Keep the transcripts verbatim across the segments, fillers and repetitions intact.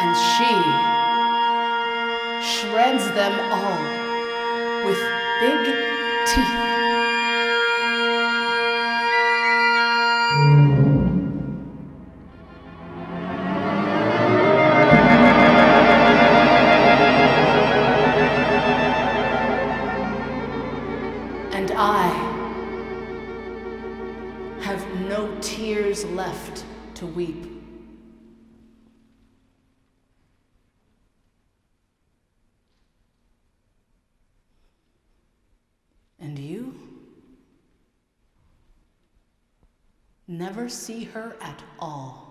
and she shreds them all with big teeth. And I have no tears left to weep. And you never see her at all.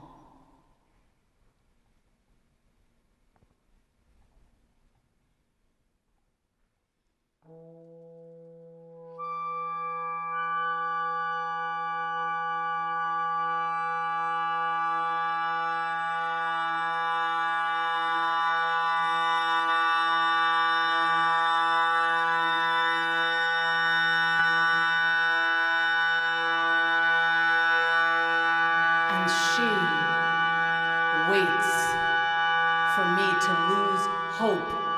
And she waits for me to lose hope.